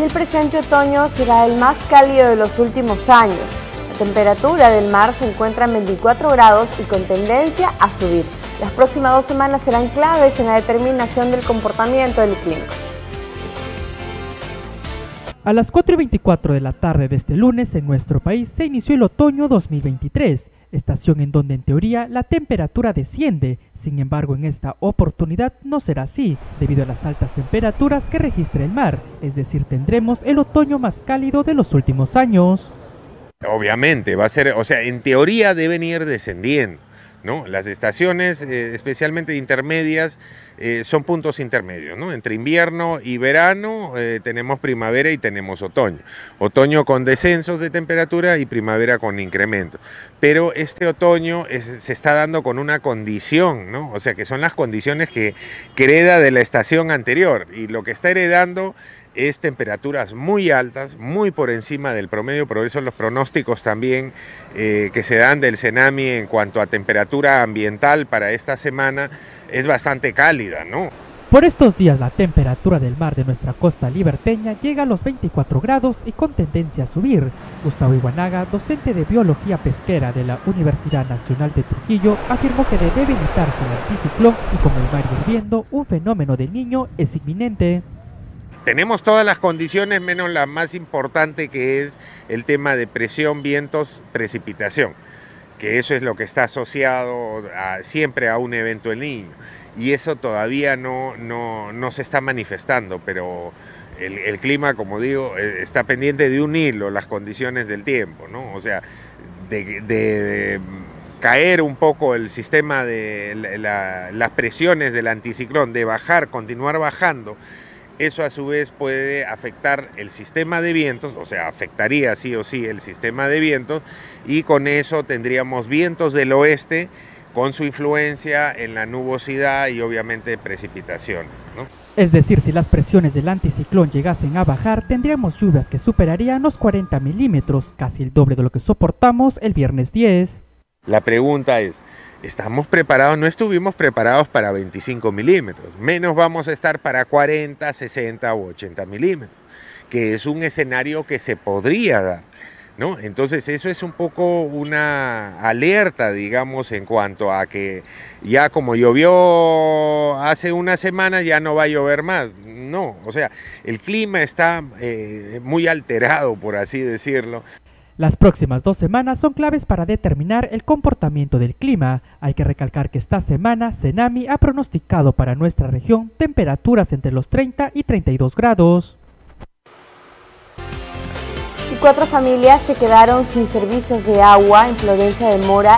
Aquí el presente otoño será el más cálido de los últimos años. La temperatura del mar se encuentra en 24 grados y con tendencia a subir. Las próximas 2 semanas serán claves en la determinación del comportamiento del clima. A las 4:24 de la tarde de este lunes en nuestro país se inició el otoño 2023, estación en donde en teoría la temperatura desciende. Sin embargo, en esta oportunidad no será así, debido a las altas temperaturas que registra el mar, es decir, tendremos el otoño más cálido de los últimos años. Obviamente, va a ser, o sea, en teoría deben ir descendiendo, ¿no? Las estaciones, especialmente intermedias, son puntos intermedios, ¿no? Entre invierno y verano tenemos primavera y tenemos otoño. Otoño con descensos de temperatura y primavera con incremento. Pero este otoño se está dando con una condición, ¿no? O sea, que son las condiciones que hereda de la estación anterior. Y lo que está heredando es temperaturas muy altas, muy por encima del promedio, por eso los pronósticos también que se dan del SENAMHI en cuanto a temperatura ambiental para esta semana es bastante cálida, ¿no? Por estos días la temperatura del mar de nuestra costa liberteña llega a los 24 grados y con tendencia a subir. Gustavo Iwanaga, docente de Biología Pesquera de la Universidad Nacional de Trujillo, afirmó que debe evitarse el anticiclón y como el mar hirviendo, un fenómeno del Niño es inminente. Tenemos todas las condiciones menos la más importante, que es el tema de presión, vientos, precipitación, que eso es lo que está asociado siempre a un evento del Niño, y eso todavía no se está manifestando, pero el clima, como digo, está pendiente de un hilo, las condiciones del tiempo, ¿no? O sea, de caer un poco el sistema de las presiones del anticiclón, de bajar, continuar bajando. Eso a su vez puede afectar el sistema de vientos, o sea, afectaría sí o sí el sistema de vientos, y con eso tendríamos vientos del oeste con su influencia en la nubosidad y obviamente precipitaciones, ¿no? Es decir, si las presiones del anticiclón llegasen a bajar, tendríamos lluvias que superarían los 40 milímetros, casi el doble de lo que soportamos el viernes 10. La pregunta es, ¿estamos preparados? No estuvimos preparados para 25 milímetros, menos vamos a estar para 40, 60 o 80 milímetros, que es un escenario que se podría dar, ¿no? Entonces eso es un poco una alerta, digamos, en cuanto a que ya como llovió hace una semana ya no va a llover más. No, o sea, el clima está muy alterado, por así decirlo. Las próximas 2 semanas son claves para determinar el comportamiento del clima. Hay que recalcar que esta semana SENAMHI ha pronosticado para nuestra región temperaturas entre los 30 y 32 grados. Y 4 familias se quedaron sin servicios de agua en Florencia de Mora